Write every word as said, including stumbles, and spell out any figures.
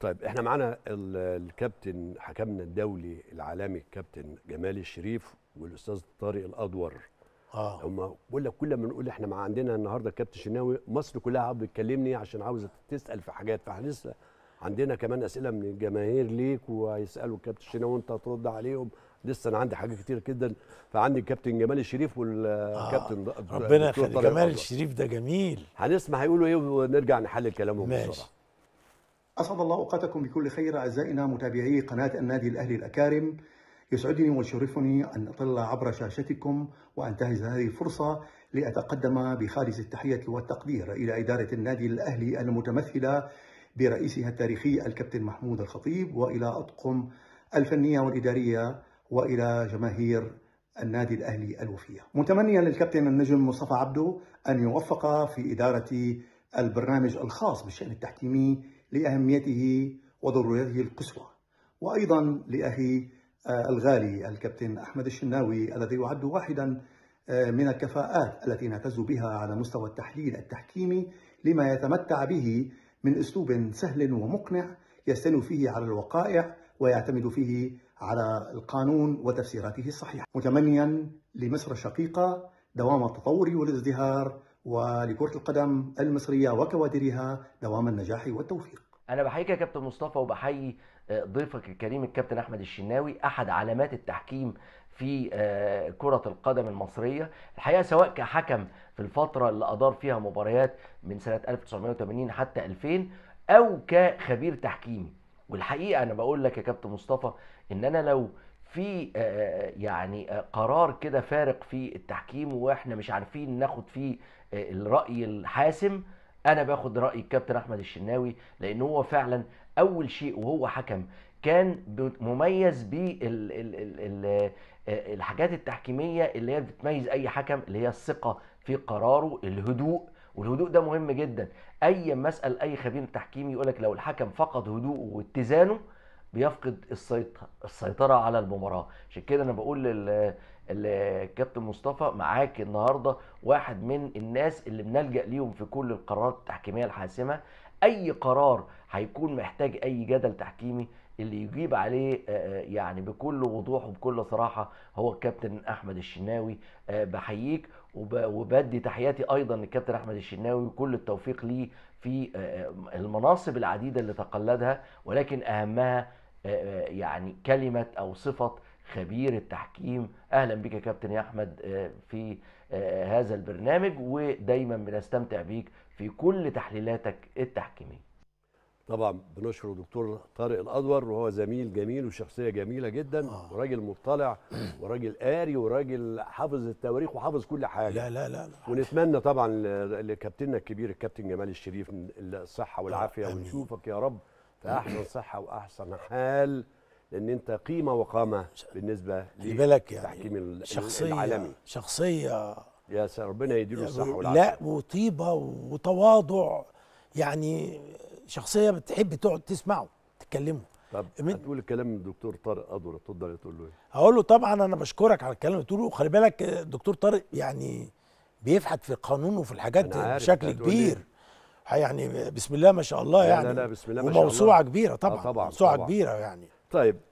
طيب احنا معانا الكابتن حكمنا الدولي العالمي الكابتن جمال الشريف والاستاذ طارق الأدور. اه هم بقول لك كل ما نقول احنا مع عندنا النهارده الكابتن الشناوي مصر كلها عاوزه تكلمني عشان عاوزه تسال في حاجات، فاحنا لسه عندنا كمان اسئله من الجماهير ليك وهيسالوا الكابتن الشناوي وانت هترد عليهم. لسه انا عندي حاجات كتير جدا، فعندي الكابتن جمال الشريف والكابتن آه ربنا يخليك. جمال الشريف ده جميل، هنسمع هيقولوا ايه ونرجع نحلل كلامهم بسرعه. أسعد الله أوقاتكم بكل خير أعزائنا متابعي قناة النادي الأهلي الأكارم. يسعدني ويشرفني أن أطل عبر شاشتكم وأنتهز هذه الفرصة لأتقدم بخالص التحية والتقدير إلى إدارة النادي الأهلي المتمثلة برئيسها التاريخي الكابتن محمود الخطيب، وإلى أطقم الفنية والإدارية، وإلى جماهير النادي الأهلي الوفية. متمنيا للكابتن النجم مصطفى عبدو أن يوفق في إدارة البرنامج الخاص بالشأن التحكيمي لأهميته وضرورته القصوى، وأيضا لأخي الغالي الكابتن أحمد الشناوي الذي يعد واحدا من الكفاءات التي نعتز بها على مستوى التحليل التحكيمي، لما يتمتع به من أسلوب سهل ومقنع يستند فيه على الوقائع ويعتمد فيه على القانون وتفسيراته الصحيحة. متمنيا لمصر الشقيقة دوام التطور والازدهار، ولكرة القدم المصرية وكوادرها دوام النجاح والتوفيق. أنا بحييك يا كابتن مصطفى، وبحيي ضيفك الكريم الكابتن أحمد الشناوي، أحد علامات التحكيم في كرة القدم المصرية الحقيقة، سواء كحكم في الفترة اللي أدار فيها مباريات من سنة ألف وتسعمائة وثمانين حتى ألفين، أو كخبير تحكيمي. والحقيقة أنا بقول لك يا كابتن مصطفى إن أنا لو في يعني قرار كده فارق في التحكيم واحنا مش عارفين ناخد فيه الرأي الحاسم، انا باخد رأي الكابتن احمد الشناوي، لان هو فعلا اول شيء وهو حكم كان مميز بالحاجات التحكيمية اللي هي بتميز اي حكم، اللي هي الثقة في قراره، الهدوء. والهدوء ده مهم جدا، اي مسأل اي خبير تحكيمي يقولك لو الحكم فقد هدوءه واتزانه بيفقد السيطرة على المباراة. عشان كده أنا بقول للكابتن مصطفى معاك النهاردة واحد من الناس اللي بنلجأ ليهم في كل القرارات التحكيمية الحاسمة. أي قرار هيكون محتاج أي جدل تحكيمي اللي يجيب عليه يعني بكل وضوح وبكل صراحة هو الكابتن أحمد الشناوي. بحييك وبدي تحياتي أيضا للكابتن أحمد الشناوي وكل التوفيق ليه في المناصب العديدة اللي تقلدها، ولكن أهمها يعني كلمة أو صفة خبير التحكيم. أهلا بك يا كابتن يا أحمد في هذا البرنامج، ودايما بنستمتع بيك في كل تحليلاتك التحكيمية. طبعا بنشكر دكتور طارق الأدور، وهو زميل جميل وشخصية جميلة جدا، وراجل مطلع وراجل قاري وراجل حافظ التواريخ وحافظ كل حاجة. لا لا لا, لا. ونتمنى طبعا لكابتننا الكبير الكابتن جمال الشريف الصحة والعافية، ونشوفك يا رب في أحسن صحة وأحسن حال، لأن أنت قيمة وقامة بالنسبة للتحكيم يعني شخصية العالمي. شخصية يا ربنا يديله الصحة والعافية. لا، وطيبة وتواضع، يعني شخصيه بتحب تقعد تسمعه تتكلمه. طب هتقول الكلام الدكتور طارق أدور اتفضل تقول له ايه؟ هقول له طبعا انا بشكرك على الكلام اللي بتقوله. خلي بالك الدكتور طارق يعني بيفحت في القانون وفي الحاجات بشكل كبير، يعني بسم الله ما شاء الله، يعني لا لا بسم الله ما شاء الله، وموسوعه كبيره طبعا. آه طبعا موسوعه كبيره يعني. طيب